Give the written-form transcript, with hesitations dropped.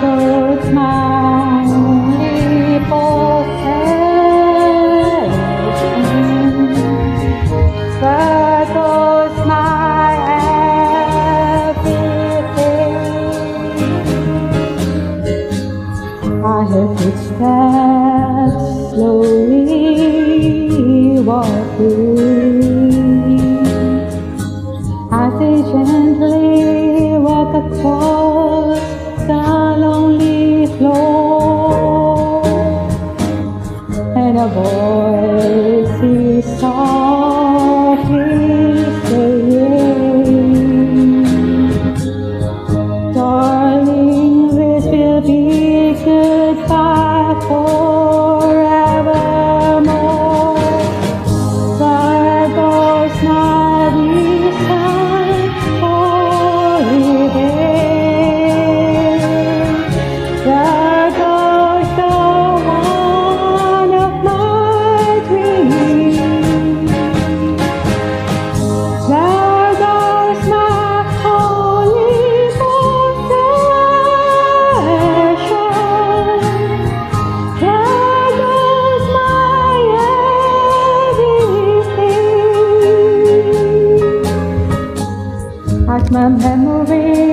birds, my only possession. Birds, my everything. I hear footsteps slowly walking. I say gently, walk across the lonely floor, and a voice is softly saying, "Darling, this will be goodbye forevermore." There goes my reason. My memory